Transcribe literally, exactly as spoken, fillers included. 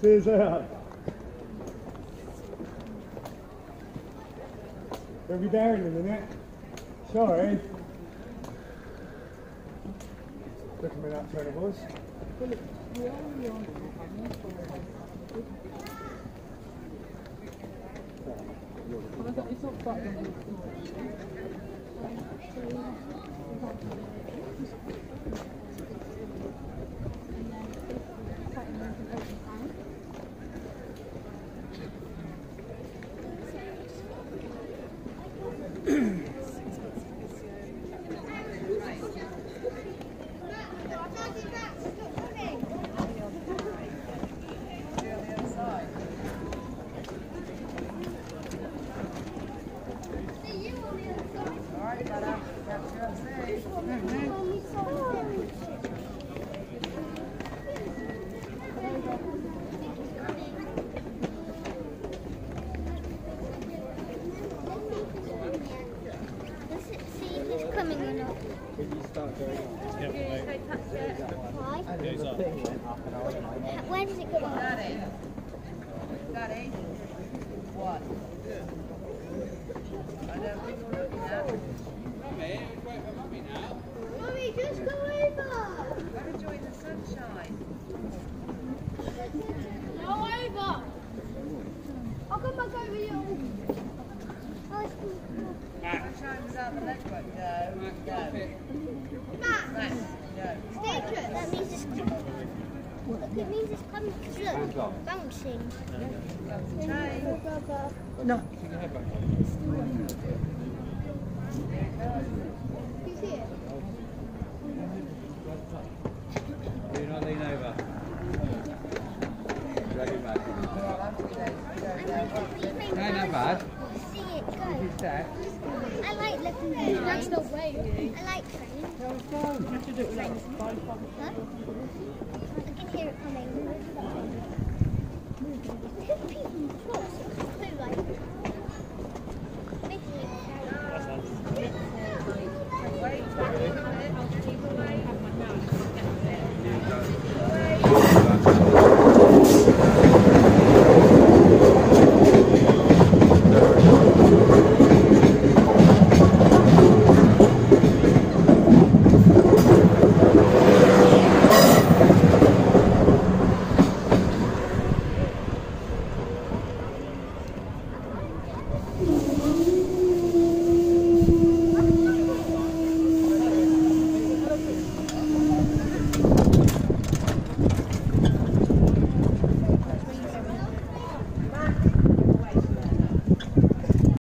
Says out. They'll be down in a minute. Sorry. Look at me that turn of us. What? That means it's it means it's coming. Look, bouncing. No. You see it? Do not lean over. Drag it back. No, not bad. See it go. I like looking at it. That's the way. I like trains. You have to do it without spine. Huh? I can hear it coming.